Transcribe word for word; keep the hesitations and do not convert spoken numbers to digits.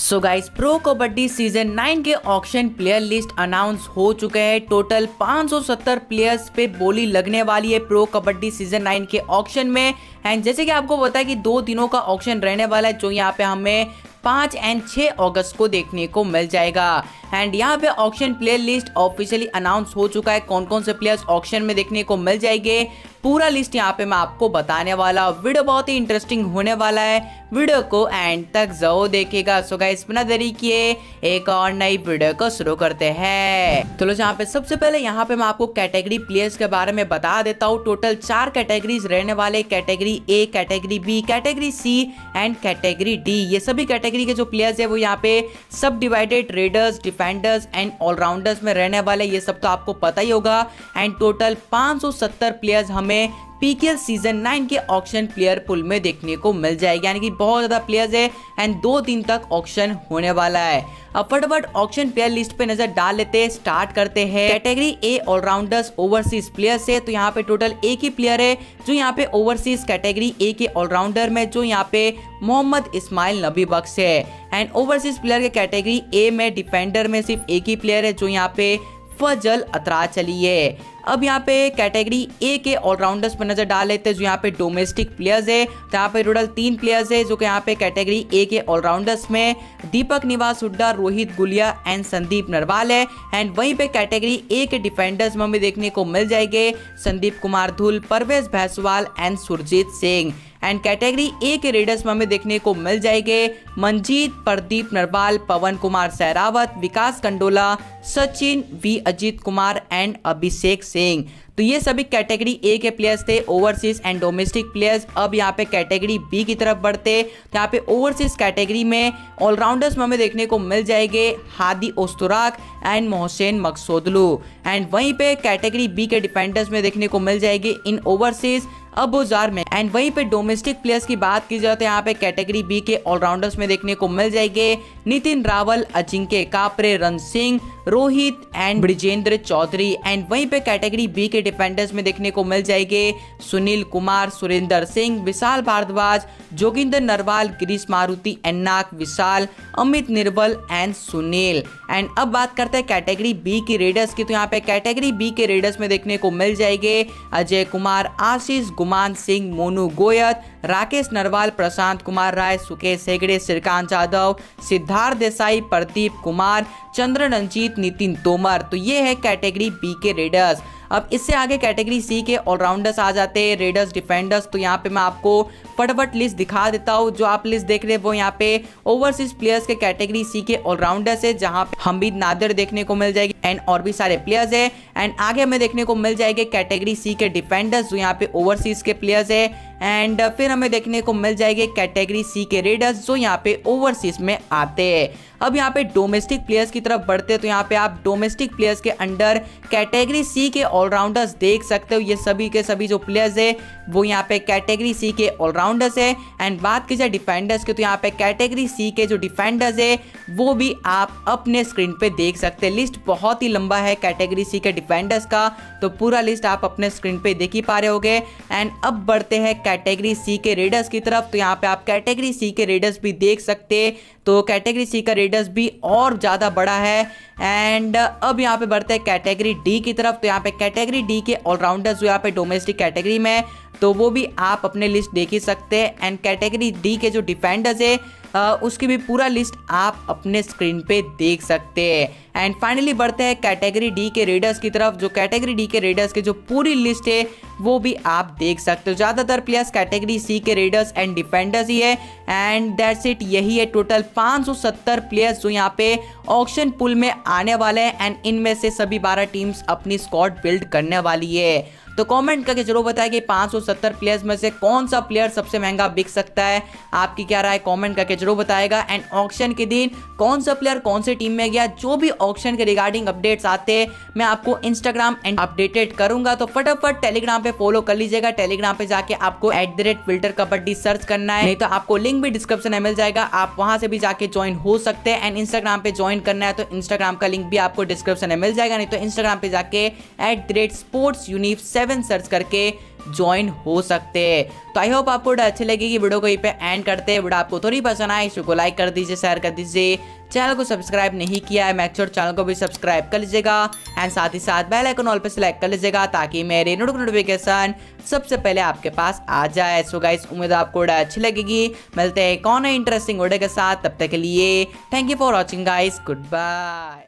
सो guys pro kabaddi season nine के auction player list announce हो चुके हैं। टोटल पाँच सौ सत्तर प्लेयर्स पे बोली लगने वाली है प्रो कबड्डी सीजन नाइन के ऑक्शन में। एंड जैसे कि आपको पता है कि दो दिनों का ऑक्शन रहने वाला है, जो यहाँ पे हमें पाँच एंड छः अगस्त को देखने को मिल जाएगा। एंड यहाँ पे auction player list officially announce हो चुका है। कौन कौन से प्लेयर्स ऑक्शन में देखने को मिल जाएंगे, पूरा लिस्ट यहाँ पे मैं आपको बताने वाला हूँ। वीडियो बहुत ही इंटरेस्टिंग होने वाला है, वीडियो को एंड तक जरूर देखिएगा। सो गाइस बिना देरी किए एक और नई वीडियो को शुरू करते हैं। तो लोग यहाँ पे सबसे पहले यहाँ पे मैं आपको कैटेगरी प्लेयर्स के बारे में बता देता हूँ। टोटल चार कैटेगरीज रहने वाले, category A, category B, category C and category D. ये सभी कैटेगरी के जो प्लेयर्स है वो यहाँ पे सब divided raiders, defenders and allrounders में रहने वाले, ये सब तो आपको पता ही होगा। एंड टोटल पाँच सौ सत्तर प्लेयर्स हमें पीकेएल सीजन नाइन के ऑक्शन प्लेयर पुल में देखने को मिल जाएगी, यानी कि बहुत ज़्यादा प्लेयर्स है एंड दो दिन तक ऑक्शन होने वाला है। अब फटाफट ऑक्शन प्लेयर लिस्ट पे नजर डाल लेते हैं, स्टार्ट करते हैं। Category A allrounders overseas players है, तो यहाँ पे टोटल एक ही प्लेयर है जो यहाँ पे ओवरसीज कैटेगरी ए के ऑलराउंडर में, जो यहाँ पे मोहम्मद इस्माइल नबी बक्स है। एंड ओवरसीज प्लेयर के कैटेगरी ए में डिफेंडर में सिर्फ एक ही प्लेयर है, जो यहाँ पे फजल अत्राचली है। अब यहाँ पे कैटेगरी ए के ऑलराउंडर्स पर नजर डाल लेते हैं, जो यहाँ पे डोमेस्टिक प्लेयर्स है। तो यहाँ पे टोटल तीन प्लेयर्स है जो कि यहाँ पे कैटेगरी ए के ऑलराउंडर्स में दीपक निवास हुड्डा, रोहित गुलिया एंड संदीप नरवाल है। एंड वहीं पे कैटेगरी ए के डिफेंडर्स में हमें देखने को मिल जाएंगे Sandeep Kumar Dhull, Parvesh Bhainswal and Surjeet Singh. And category A के रेडर्स में हमें देखने को मिल जाएंगे मंजीत, परदीप नरवाल, पवन कुमार सहरावत, विकास कंडोला, सचिन वी, अजित कुमार एंड अभिषेक। तो ये सभी कैटेगरी ए के प्लेयर्स थे, ओवरसीज एंड डोमेस्टिक प्लेयर्स। अब यहाँ पे कैटेगरी बी की तरफ बढ़ते, तो यहाँ पे ओवरसीज कैटेगरी में ऑलराउंडर्स में हमें देखने को मिल जाएंगे Hadi Oshtorak and Mohsen Maghsoudlou. And वहीं पे कैटेगरी बी के डिफेंडर्स में देखने को मिल जाएगी इन ओवरसीज अबूजारमैन। एंड वहीं पे डोमेस्टिक प्लेयर्स की बात की जाए तो यहाँ पे कैटेगरी बी के ऑलराउंडर्स में देखने को मिल जाएंगे नितिन रावल, अजिंक्य कापरे, रन सिंह, रोहित एंड बृजेंद्र चौधरी। एंड वहीं पे कैटेगरी बी के डिफेंडर्स में देखने को मिल जाएंगे सुनील कुमार, सुरेंद्र सिंह, विशाल भारद्वाज, जोगिंदर नरवाल, गिरीश मारुति, एन्नाक विशाल, अमित गिरवल एंड सुनील। एंड अब बात करते हैं कैटेगरी बी की रेडर्स की, तो यहाँ पे कैटेगरी बी के रेडर्स में देखने को मिल जाएंगे अजय कुमार, आशीष गुमान सिंह, मोनू गोयत, राकेश नरवाल, प्रशांत कुमार राय, सुकेश हेगड़े, श्रीकांत जाधव, सिद्धार्थ देसाई, प्रदीप कुमार, चंद्रन रंजीत, नितिन तोमर। तो ये है कैटेगरी बी के रेडर्स। अब इससे आगे कैटेगरी सी के ऑलराउंडर्स आ जाते हैं, रेडर्स, डिफेंडर्स। तो यहाँ पे मैं आपको फटाफट लिस्ट दिखा देता हूँ। जो आप लिस्ट देख रहे हैं वो यहाँ पे ओवरसीज प्लेयर्स के कैटेगरी सी के ऑलराउंडर्स है, जहाँ पे हमीद नादर देखने को मिल जाएगी एंड और भी सारे प्लेयर्स है। एंड आगे हमें देखने को मिल जाएंगे कैटेगरी सी के डिफेंडर्स, जो यहाँ पे ओवरसीज के प्लेयर्स है। एंड फिर हमें देखने को मिल जाएंगे कैटेगरी सी के रेडर्स, जो यहाँ पे ओवरसीज में आते हैं। अब यहाँ पे डोमेस्टिक प्लेयर्स की तरफ बढ़ते, तो यहाँ पे आप डोमेस्टिक प्लेयर्स के अंडर कैटेगरी सी के ऑलराउंडर्स देख सकते हो। ये सभी के सभी जो प्लेयर्स है वो यहाँ पे कैटेगरी सी के ऑलराउंडर्स है। एंड बात की जाए डिफेंडर्स की, तो यहाँ पे कैटेगरी सी के जो डिफेंडर्स है वो भी आप अपने स्क्रीन पे देख सकते हैं। लिस्ट बहुत ही लंबा है कैटेगरी सी के डिफेंडर्स का, तो पूरा लिस्ट आप अपने स्क्रीन पे देख ही पा रहे होगे। एंड अब बढ़ते हैं कैटेगरी सी के रेडर्स की तरफ, तो यहाँ पे आप कैटेगरी सी के रेडर्स भी देख सकते, तो कैटेगरी सी का रेडर्स भी और ज़्यादा बड़ा है। एंड अब यहाँ पे बढ़ते हैं कैटेगरी डी की तरफ, तो यहाँ पे कैटेगरी डी के ऑलराउंडर्स जो यहाँ पे डोमेस्टिक कैटेगरी में, तो वो भी आप अपने लिस्ट देख ही सकते हैं। एंड कैटेगरी डी के जो डिफेंडर्स है आ, उसकी भी पूरा लिस्ट आप अपने स्क्रीन पे देख सकते हैं। एंड फाइनली बढ़ते हैं कैटेगरी डी के रेडर्स की तरफ, जो कैटेगरी डी के रेडर्स की जो पूरी लिस्ट है वो भी आप देख सकते हो। ज़्यादातर प्लेयर्स कैटेगरी सी के रेडर्स एंड डिफेंडर्स ही है। एंड दैट्स इट, यही है टोटल पाँच सौ सत्तर प्लेयर्स जो यहाँ पे ऑक्शन पुल में आने वाले हैं। एंड इनमें से सभी बारह टीम्स अपनी स्क्वाड बिल्ड करने वाली है। तो कमेंट करके जरूर बताएं कि पाँच सौ सत्तर प्लेयर्स में से कौन सा प्लेयर सबसे महंगा बिक सकता है, आपकी क्या राय कमेंट करके जरूर बताएगा। एंड ऑक्शन के दिन कौन सा प्लेयर कौन से टीम में गया, जो भी ऑक्शन के रिगार्डिंग अपडेट्स आते हैं मैं आपको इंस्टाग्राम एंड अपडेटेड करूंगा, तो फटाफट टेलीग्राम पे फॉलो कर लीजिएगा। टेलीग्राम पे जाके आपको at the rate filter kabaddi search करना है, नहीं तो आपको लिंक भी डिस्क्रिप्शन में मिल जाएगा, आप वहां से भी जाके ज्वाइन हो सकते हैं। एंड इंस्टाग्राम पे ज्वाइन करना है तो इंस्टाग्राम का लिंक भी आपको डिस्क्रिप्शन में मिल जाएगा, नहीं तो इंस्टाग्राम पे जाके एट द रेट स्पोर्ट्स यूनिफ सर्च करके ज्वाइन हो सकते हैं। तो आई होप आपको अच्छी लगेगी। वीडियो को यहीं पे एंड करते हैं। वीडियो आपको थोड़ी पसंद आए इसको लाइक कर दीजिए, शेयर कर दीजिए, चैनल को सब्सक्राइब नहीं किया है मैक्स और चैनल को भी सब्सक्राइब कर लीजिएगा एंड साथ ही साथ बेल आइकन ऑल पे सेलेक्ट कर लीजिएगा ताकि मेरे नोटिफिकेशन सबसे पहले आपके पास आ जाए। सो गाइस उम्मीद आपको अच्छी लगेगी। मिलते हैं एक और इंटरेस्टिंग वीडियो के साथ, तब तक के लिए thank you for watching guys, good bye.